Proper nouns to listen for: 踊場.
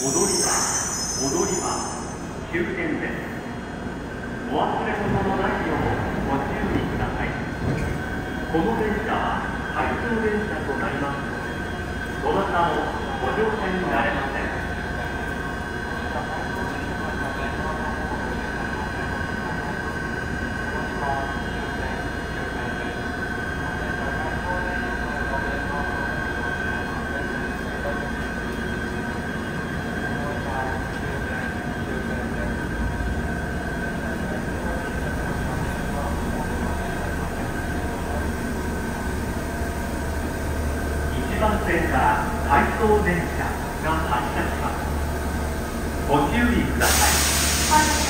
踊り場終点です。お忘れ物のないようご注意ください。この電車は回送電車となりますので、どなたもご乗車になれません。回送電車が発車します。ご注意ください。